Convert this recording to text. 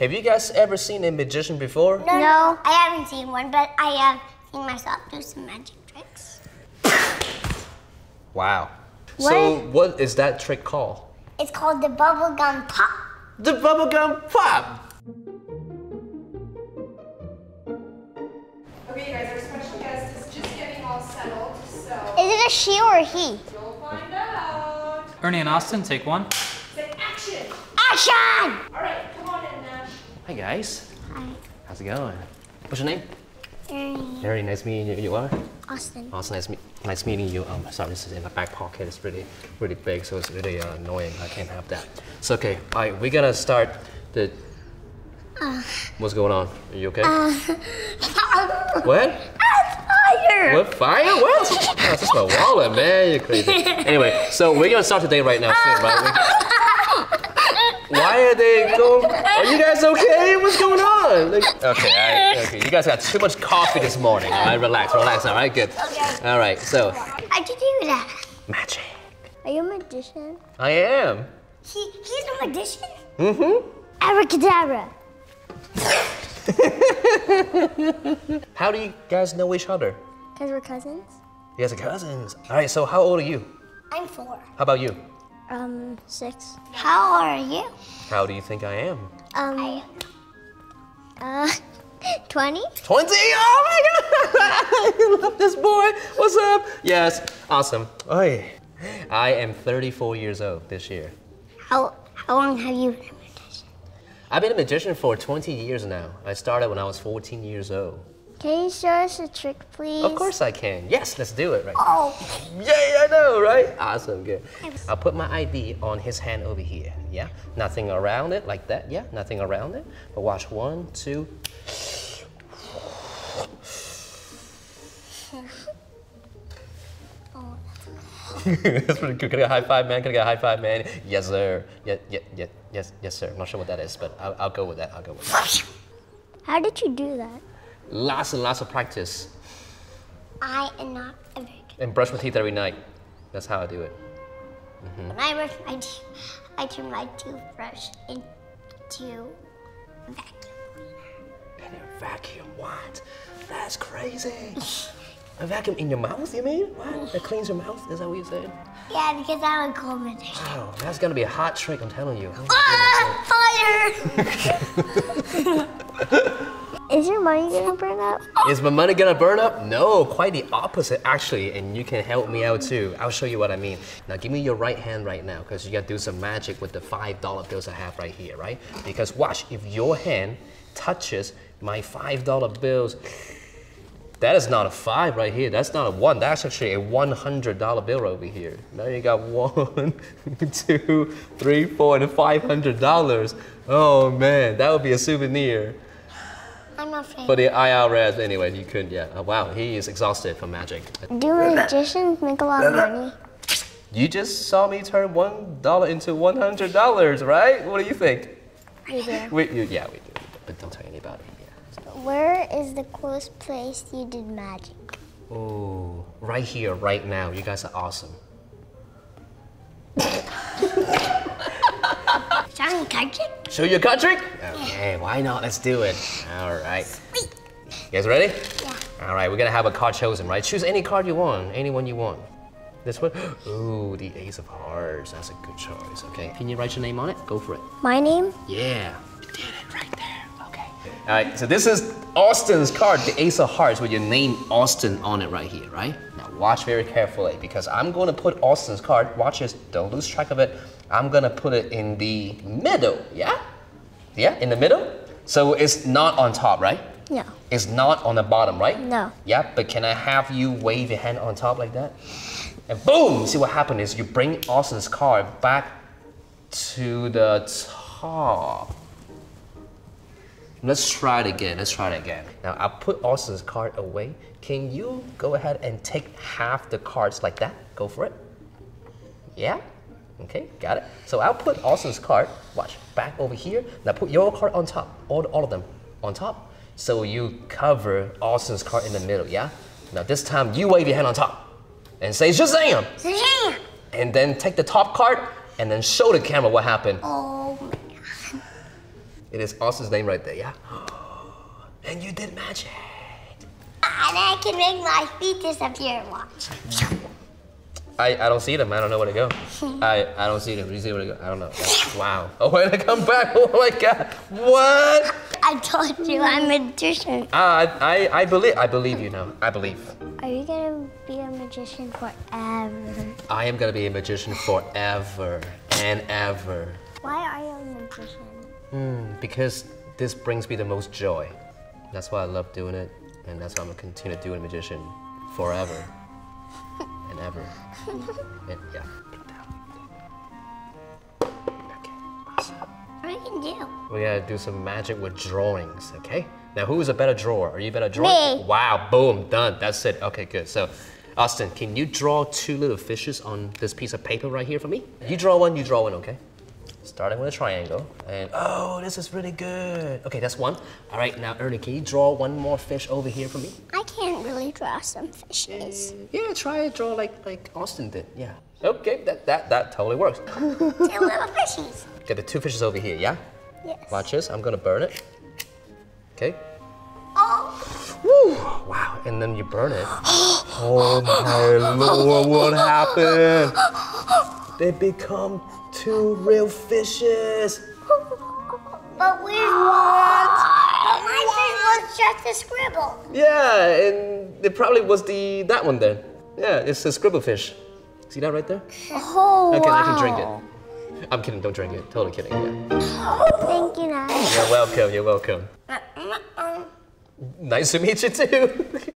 Have you guys ever seen a magician before? No, I haven't seen one, but I have seen myself do some magic tricks. Wow. What? So what is that trick called? It's called the bubblegum pop. The bubblegum pop! Okay, you guys, our special guest is just getting all settled, so... Is it a she or a he? You'll find out. Ernie and Austin, take one. Say action! Action! All right, come on in, Nash. Hi, guys. Hi. How's it going? What's your name? Ernie. Ernie, nice meeting you. You are? Austin. Austin, nice meeting you. Sorry, this is in my back pocket. It's really big, so it's really annoying. I can't have that. It's okay. All right, we're gonna start the... What's going on? Are you okay? What? Fire! What? Fire? What? Oh, that's just my wallet, man. You're crazy. Anyway, so we're gonna start today right now. Soon, right? Why are they going? Are you guys okay? What's going on? Like, okay, okay. You guys got too much coffee this morning. All right, relax. All right, good. Okay. All right, so. I can do that. Magic. Are you a magician? I am. He's a magician? Mm-hmm. Abracadabra. How do you guys know each other? Because we're cousins. You guys are cousins. All right, so how old are you? I'm 4. How about you? 6. How old are you? How do you think I am? 20? 20? Oh my god! I love this boy! What's up? Yes, awesome. Oi. I am 34 years old this year. How long have you been a magician? I've been a magician for 20 years now. I started when I was 14 years old. Can you show us a trick, please? Of course I can. Yes, let's do it right now. Yeah, I know, right? Awesome, good. I'll put my ID on his hand over here, yeah? Nothing around it, like that, yeah? Nothing around it. But watch, 1, 2. That's pretty good. Can I get a high five, man? Can I get a high five, man? Yes, sir. Yes, sir. I'm not sure what that is, but I'll go with that. How did you do that? Lots and lots of practice. I am not a virgin. And brush my teeth every night. That's how I do it. Mm-hmm. When I brush my teeth, I turn my toothbrush into a vacuum cleaner. And a vacuum what? That's crazy. A vacuum in your mouth, you mean? What? That cleans your mouth? Is that what you're saying? Yeah, because I'm a cold magician. Wow, that's gonna be a hot trick, I'm telling you. Fire! Is your money gonna burn up? Is my money gonna burn up? No, quite the opposite actually, and you can help me out too. I'll show you what I mean. Now give me your right hand right now, because you gotta do some magic with the $5 bills I have right here, right? Because watch, if your hand touches my $5 bills, that is not a 5 right here, that's not a 1, that's actually a $100 bill over here. Now you got 1, 2, 3, 4, and $500. Oh man, that would be a souvenir. For the IRS, anyway, you couldn't yet. Oh, wow, he is exhausted from magic. Do magicians make a lot of money? You just saw me turn $1 into $100, right? What do you think? We do, but don't tell anybody. Yeah, so. Where is the closest place you did magic? Oh, right here, right now. You guys are awesome. Show your card trick? Okay, why not? Let's do it. All right. Sweet. You guys ready? Yeah. All right, we're gonna have a card chosen, right? Choose any card you want, any one you want. This one? Ooh, the Ace of Hearts. That's a good choice. Okay, can you write your name on it? Go for it. My name? Yeah. You did it right there. Okay. All right, so this is Austin's card, the Ace of Hearts, with your name Austin on it right here, right? Now watch very carefully, because I'm gonna put Austin's card, watch this, don't lose track of it, I'm gonna put it in the middle, yeah? Yeah, in the middle? So it's not on top, right? No. It's not on the bottom, right? No. Yeah, but can I have you wave your hand on top like that? And boom! See what happened is you bring Austin's card back to the top. Let's try it again, Now I'll put Austin's card away. Can you go ahead and take half the cards like that? Go for it. Yeah? Okay, got it. So I'll put Austin's card, watch, back over here. Now put your card on top, all of them on top. So you cover Austin's card in the middle, yeah? Now this time you wave your hand on top and say Shazam! Shazam! And then take the top card and then show the camera what happened. Oh my god. It is Austin's name right there, yeah? And you did magic. And I can make my feet disappear and watch. I don't see them. I don't know where to go. I don't see them. You see where to go? I don't know. Wow. Oh, where to come back? Oh my God. What? I told you I'm a magician. I believe you now. I believe. Are you gonna be a magician forever? I am gonna be a magician forever and ever. Why are you a magician? Because this brings me the most joy. That's why I love doing it, and that's why I'm gonna continue doing magician forever. And ever. And, yeah. Put down. Okay. Awesome. What do you do? We gotta do some magic with drawings, okay? Now, who's a better drawer? Are you better drawing? Me. Wow, boom, done. That's it. Okay, good. So, Austin, can you draw two little fishes on this piece of paper right here for me? You draw one, okay? Starting with a triangle. And oh, this is really good. Okay, that's one. All right, now Ernie, can you draw one more fish over here for me? I can't really draw some fishes. Yeah, try to draw like Austin did. Yeah. Okay, that totally works. Two little fishies. Get the two fishes over here, yeah? Yes. Watch this. I'm gonna burn it. Okay. Oh. Woo! Wow. And then you burn it. Oh my Lord! What happened? They become two real fishes. But we want. My fish was just a scribble. Yeah, and it probably was that one then. Yeah, it's a scribble fish. See that right there? Oh, okay, wow. I can drink it. I'm kidding, don't drink it. Totally kidding. Yeah. Thank you, Nice. You're welcome, you're welcome. Nice to meet you too.